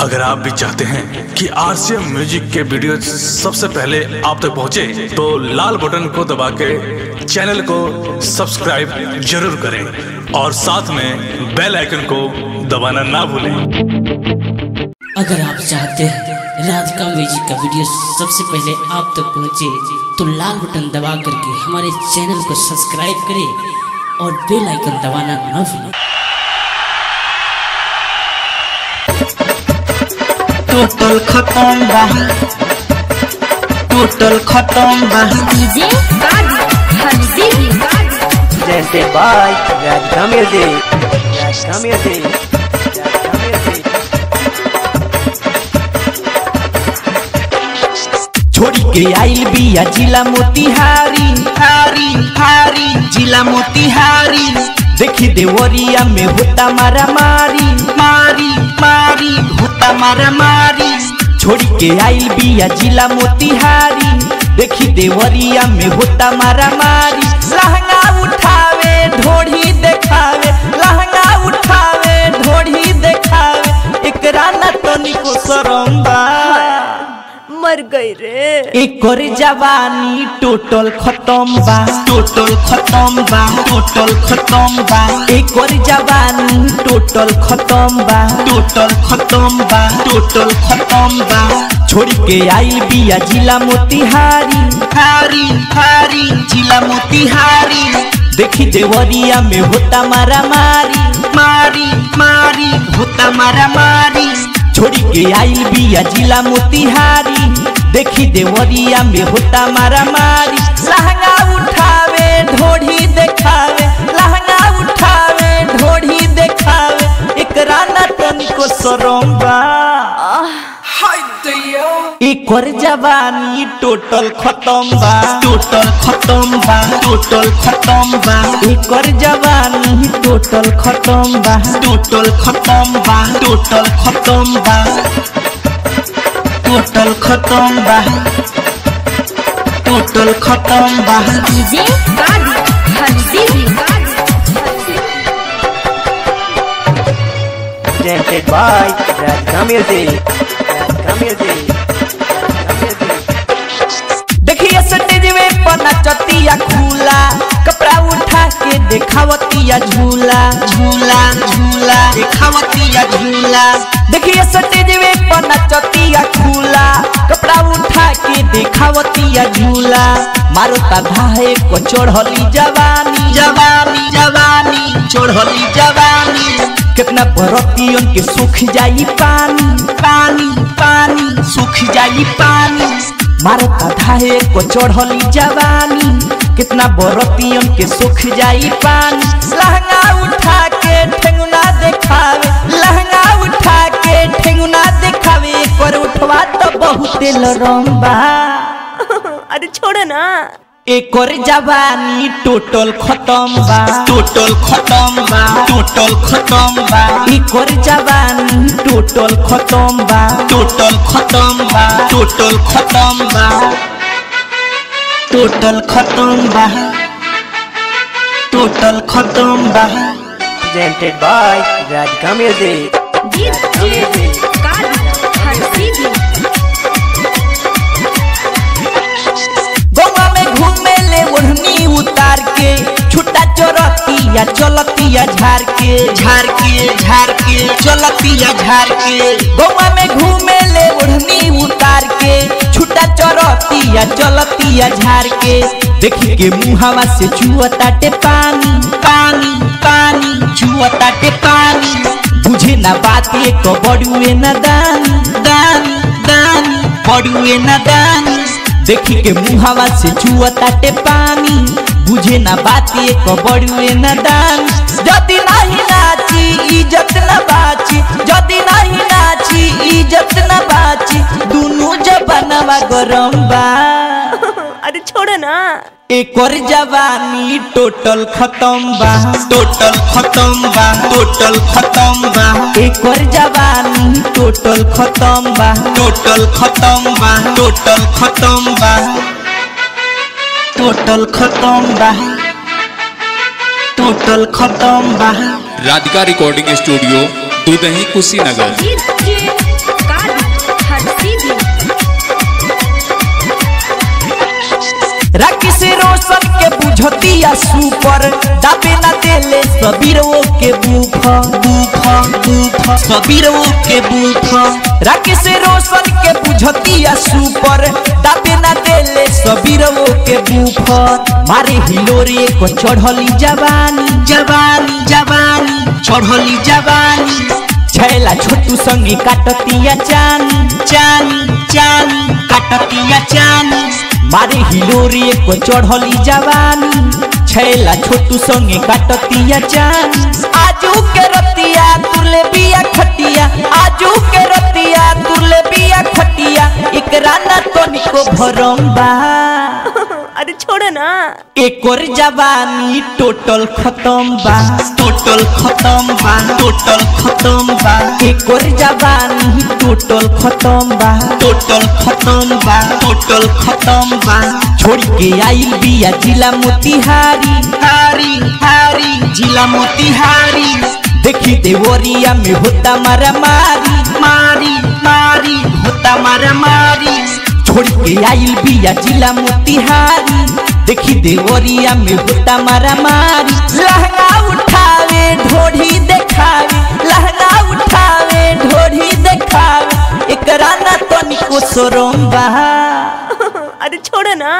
अगर आप भी चाहते हैं कि RCM म्यूजिक के वीडियो सबसे पहले आप तक पहुंचे तो लाल बटन को दबा के चैनल को सब्सक्राइब जरूर करें और साथ में बेल आइकन को दबाना ना भूलें। अगर आप चाहते हैं राधिका म्यूजिक का वीडियो सबसे पहले आप तक पहुंचे तो लाल बटन दबा करके हमारे चैनल को सब्सक्राइब करें और बेल आइकन दबाना ना भूलें। टोटल खत्म बा, टोटल खत्म बा। डीजे हरजी जैसे by Radhika music, Radhika music. छोड़ी के आइल बिया जिला मोतिहारी, हारी हारी जिला मोतिहारी। देखी देवरिया में होता मारा मारी, मारी मारी होता मारा मारी। छोड़ी के आइल बिया जिला मोतिहारी, देखी देवरिया में होता मारा मारी। लहंगा उठावे ढोढ़ी देखावे, लहंगा उठावे ढोढ़ी देखावे। एकरा ना तनी को शरम बा, मर गई रे। एकर जवानी टोटल खत्म बा, टोटल खत्म बा, टोटल खत्म बा। एकर जवानी टोटल खत्म बा, टोटल खत्म बा, टोटल खत्म बा। छोड़ी के आइल बिया जिला मोतिहारी, हारी हारी जिला मोतिहारी। देखी देवरिया में होता मारा मारी, मारी मारी होता मारा मारी। छोड़ी के आइल बिया जिला मोतिहारी, देखी देवरिया में होता मारा मारी। लहंगा उठावे ढोढ़ी देखावे, लहंगा उठावे ढोढ़ी देखावे। एकरा ना तनिको शरम बा। एकर जवानी टोटल खत्म बा, टोटल खत्म बा, टोटल खत्म बा। एकर जवानी टोटल खत्म बा, टोटल खत्म बा, टोटल खत्म बा, टोटल खत्म बा, टोटल खत्म बा। डीजे हरजी जैसे by Radhika music, Radhika music. नचतिया खुला कपड़ा उठा के देखावतिया झूला, झूला झूला देखावतिया झूला। देखिए स्टेजवे पर नचतिया खुला कपड़ा उठा के देखावतिया झूला। मारुता भाई को चढ़ली जवानी, जवानी जवानी चढ़ली जवानी। कितना बरतियन के सूख जाई पानी, पानी पानी सूख जाई पानी। मारता धाये को चढ़ली जवानी, कितना बरतियन के सूख जाई पानी। लहंगा उठा के ठेंगुना देखावे, लहंगा उठा के ठेंगुना देखावे। पर उठवा तो बहुत लरम बा। अरे छोड़ ना। एकर जवानी टोटल खत्म बा, टोटल खत्म बा, टोटल खत्म बा। एकर जवानी टोटल खत्म बा, टोटल खत्म बा, टोटल खत्म बा, टोटल खत्म बा, टोटल खत्म बा। Presented by Radhika music. Goa में घूमे ले ओढ़नी उतार के, छुट्टा चोरतिया चलतिया झार के, झार के झार के चलतिया झार के। गोवा में घूमे ले ओढ़नी उतार के, छुट्टा चोरतिया चलतिया झार के। देखी के मुहावा से चुवताटे पानी, पानी पानी चुवताटे पानी। बुझे ना बाते को बड़ुए ना दानी, दानी दानी बड़ुए ना दानी। देखी के मुहावा से चुवताटे पानी, बुझे ना बाती को बड़ुए ना दानी। जदी नहीं नाची इज्जत ना बाची, जदी नहीं नाची इज्जत ना बाची। दोनों जबानवा गरम बा। अरे छोड़ ना। एकर जवानी टोटल खत्म बा, टोटल खत्म बा, टोटल खत्म बा। एकर जवानी टोटल खत्म बा, टोटल खत्म बा, टोटल खत्म बा, टोटल खत्म बा, टोटल खत्म बा। Radhika recording studio, Dudhahi Kushinagar. भैया सुपर दाबे ना देले सबीरवो के बूफा बूफा बूफा सबीरवो के बूफा राकेश रोशन के बुझतिया सुपर दाबे ना देले सबीरवो के बूफा मारे हिलोरे को चढ़ली जवानी जवानी जवानी चढ़ली जवानी छैला छोटू संगी काटतिया जानी जानी जानी काटतिया जानी मारे हिलोरे को चढ़ली जवानी छैला छोटू संगे काटतिया जान आजू के रतिया तुले बिया खटिया आजू के रतिया तुले बिया खटिया एकरा ना तनिको भरंबा अरे छोड़ ना एकर जवानी टोटल खतम बा टोटल खतम बा टोटल खतम बा एकर जवानी टोटल खतम बा टोटल खतम बा टोटल खतम बा छोड़ के आइल बिया जिला मोतिहारी हारी हारी जिला मोतिहारी देखी देवरिया में होता मारा मारी मारी मारी होता मारा मारी छोड़ के आइल बिया जिला मोतिहारी देखी देवरिया में होता मारा मारी लहंगा उठावे ढोढ़ी देखावे लहंगा उठावे ढोढ़ी देखावे एकरा ना तनिको शरम बा अरे छोड़ ना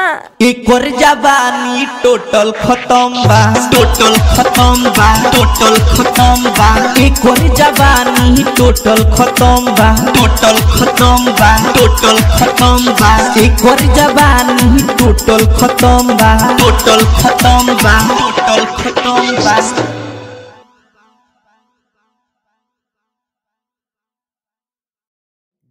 एकर जवानी टोटल खतम बा टोटल खतम बा टोटल खतम बा एकर जवानी टोटल खतम बा टोटल खतम बा टोटल खतम बा एकर जवानी टोटल खतम बा टोटल खतम बा टोटल खतम बा।